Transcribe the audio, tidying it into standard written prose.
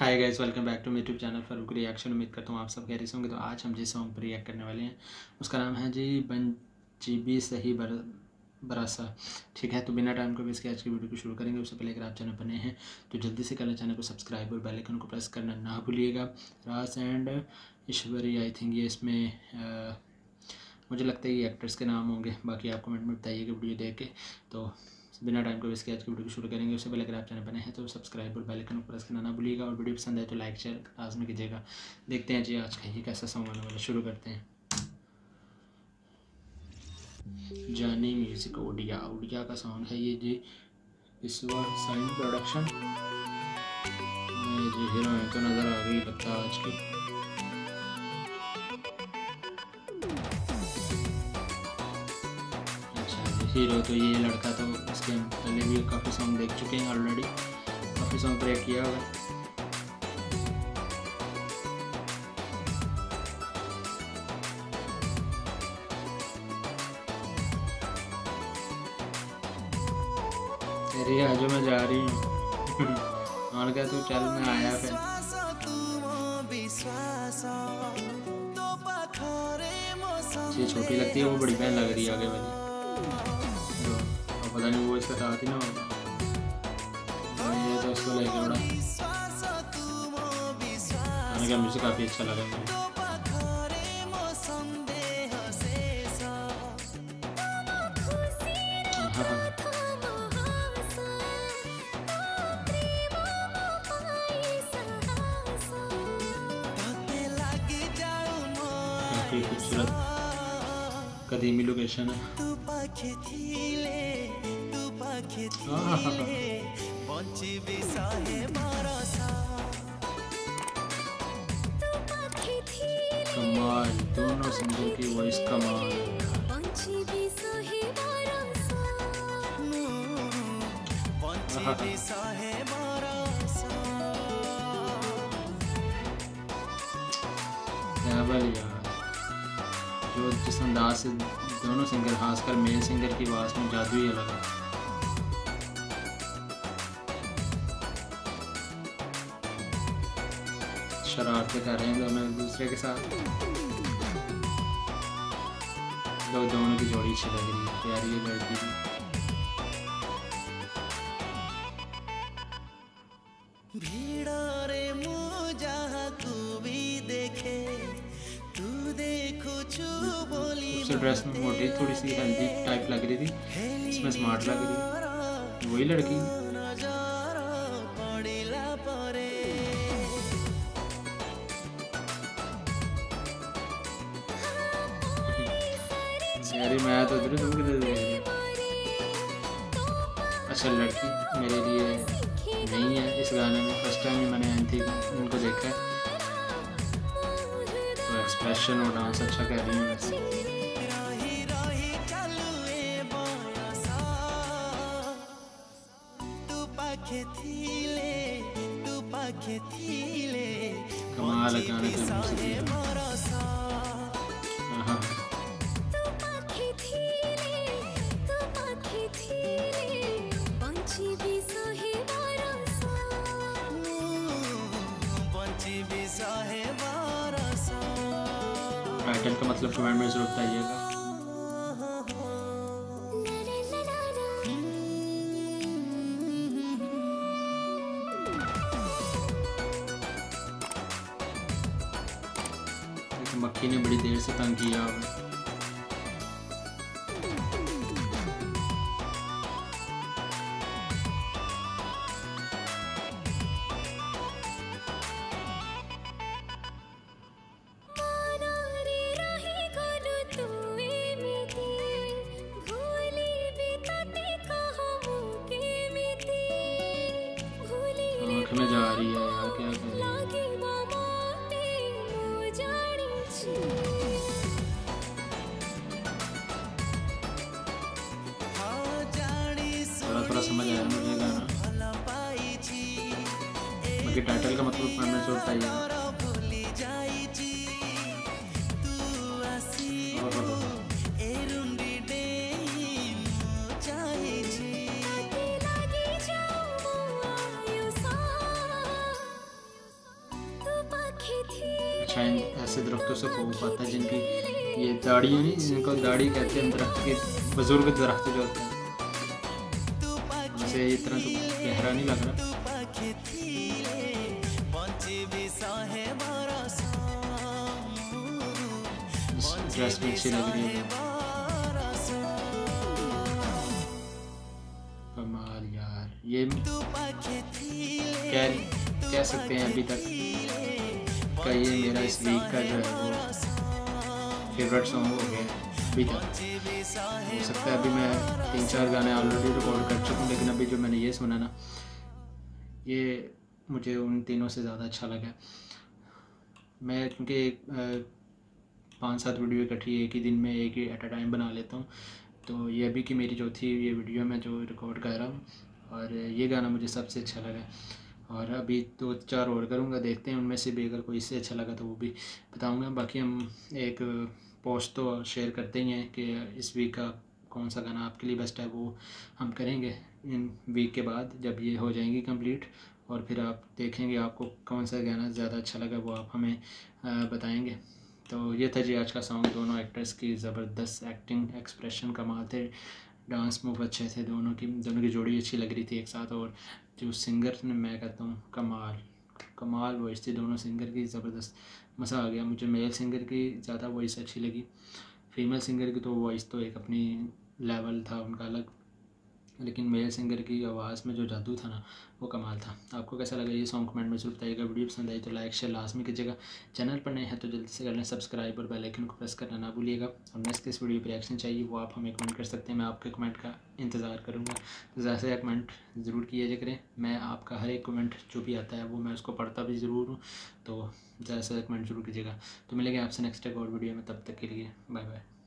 Hi guys, welcome back to YouTube channel Farooq reaction. उम्मीद करता हूँ आप सब खैरियत से होंगे। तो आज हम जिस सॉन्ग पर रिएक्ट करने वाले हैं उसका नाम है जी बंचीबी सही बरासा। ठीक है, तो बिना टाइम को वेस्ट किए आज की वीडियो को शुरू करेंगे। उससे पहले अगर आप चैनल पर नए हैं तो जल्दी से करना चैनल को सब्सक्राइब और बेल आइकन को प्रेस करना ना भूलिएगा। राज एंड ईश्वरी, आई थिंक ये इसमें मुझे लगता है ये एक्टर्स के नाम होंगे। बाकी आप कमेंट में बताइएगा वीडियो देख के। तो बिना टाइम को वेस्ट किए आज की वीडियो को शुरू करेंगे। उससे पहले अगर आप चैनल बने हैं तो सब्सक्राइब और बेल आइकन को प्रेस करना ना भूलिएगा। और वीडियो पसंद आए तो लाइक शेयर लाजमी कीजिएगा। देखते हैं जी आज का ये कैसा सॉन्ग होने वाला, शुरू करते हैं। जानी म्यूजिक ओडिया का सॉन्ग है ये जी। इस बार साइंड प्रोडक्शन में जी हीरो तो नज़र आ गई लगता है आज की। हीरो तो ये लड़का था, उसके पहले भी काफ़ी सॉन्ग देख चुके हैं ऑलरेडी, काफ़ी सॉन्ग प्ले किया हुआ है। आज मैं जा रही हूँ और क्या तू चल में आया फिर। छोटी लगती है वो, बड़ी बहन लग रही है आगे वाली। पता नहीं वो इसका साथ ही ना होगा। ये तो उसको लेके बड़ा गाने का म्यूजिक काफ़ी अच्छा लगा मुझे। खूबसूरत कदीमी लोकेशन है। कमाल, दोनों सिंगर की वॉइस कमाल। क्या जो जिस अंदाज से दोनों सिंगर, खासकर मेन सिंगर की आवाज़ में जादू ही अलग है। शरारतें कर रहे हैं दोनों एक दूसरे के साथ। तो दोनों की जोड़ी अच्छी लग रही है, प्यारी है लड़की से। ड्रेस में मोटी, थोड़ी सी हेल्दी टाइप लग रही थी, इसमें स्मार्ट लग रही थी। वही लड़की यारी, मैं तो इधर तुम किधर देख रहे हो। अच्छा, लड़की मेरे लिए नहीं है इस गाने में। फर्स्ट टाइम ही मैंने इनको देखा है। तो एक्सप्रेशन और डांस अच्छा कर रही है वैसे। कमाल गाने का म्यूजिक। हाँ, टाइटल का मतलब कमेंट में जरूर बताइएगा। मक्खी ने बड़ी देर से तंग किया। आँख में जा रही है यार, क्या कर रही है। थोड़ा समझ आया मुझे गाना, बाकी टाइटल का मतलब मैंने सोचा ही है। शायद ऐसे दरख्तों से खूब पाता है जिनकी ये दाढ़ी नहीं, जिनको दाढ़ी कहते हैं, दरख्त के बुजुर्ग दरख्त जो होते हैं। वैसे इस तरह तो गहरा नहीं लग रहा। ड्रेस भी अच्छी लग रही है, कमाल यार। ये कह सकते हैं अभी तक का ये मेरा इस वीक का जो है वो फेवरेट सॉन्ग हो गया अभी तक। हो सकता है अभी मैं 3-4 गाने ऑलरेडी रिकॉर्ड कर चुका हूँ, लेकिन अभी जो मैंने ये सुना ना, ये मुझे उन तीनों से ज़्यादा अच्छा लगा। मैं क्योंकि 5-7 वीडियो इकट्ठी एक ही दिन में एक ही एट अ टाइम बना लेता हूँ, तो ये अभी की मेरी चौथी ये वीडियो मैं जो रिकॉर्ड कर रहा हूँ, और ये गाना मुझे सबसे अच्छा लगा। और अभी 2-4 और करूँगा, देखते हैं उनमें से भी अगर कोई इससे अच्छा लगा तो वो भी बताऊँगा। बाकी हम एक पोस्ट तो शेयर करते ही हैं कि इस वीक का कौन सा गाना आपके लिए बेस्ट है, वो हम करेंगे इन वीक के बाद जब ये हो जाएंगी कंप्लीट। और फिर आप देखेंगे आपको कौन सा गाना ज़्यादा अच्छा लगा, वो आप हमें बताएंगे। तो ये था जी आज का सॉन्ग। दोनों एक्टर्स की ज़बरदस्त एक्टिंग, एक्सप्रेशन कमाल थे, डांस मूव अच्छे थे, दोनों की जोड़ी अच्छी लग रही थी एक साथ। और जो सिंगर ने, मैं कहता हूँ कमाल वॉइस थी दोनों सिंगर की, ज़बरदस्त मज़ा आ गया। मुझे मेल सिंगर की ज़्यादा वॉइस अच्छी लगी, फीमेल सिंगर की तो वॉइस तो एक अपनी लेवल था उनका अलग, लेकिन मेल सिंगर की आवाज़ में जो जादू था ना, वो कमाल था। आपको कैसा लगा ये सॉन्ग कमेंट में ज़रूर बताइएगा। वीडियो पसंद आई तो लाइक शेयर लाजमी कीजिएगा। चैनल पर नए हैं तो जल्दी से कर लें सब्सक्राइब और बेल आइकन को प्रेस करना ना भूलिएगा। और नेक्स्ट किस वीडियो पर रिएक्शन चाहिए वो आप हमें कमेंट कर सकते हैं, मैं आपके कमेंट का इंतज़ार करूँगा। तो ज़्यादा से ज़्यादा कमेंट ज़रूर किया करें, मैं आपका हर एक कमेंट जो भी आता है वो मैं उसको पढ़ता भी ज़रूर हूँ। तो ज़्यादा से ज़्यादा कमेंट ज़रूर कीजिएगा। तो मिलेंगे आपसे नेक्स्ट एक और वीडियो में, तब तक के लिए बाय बाय।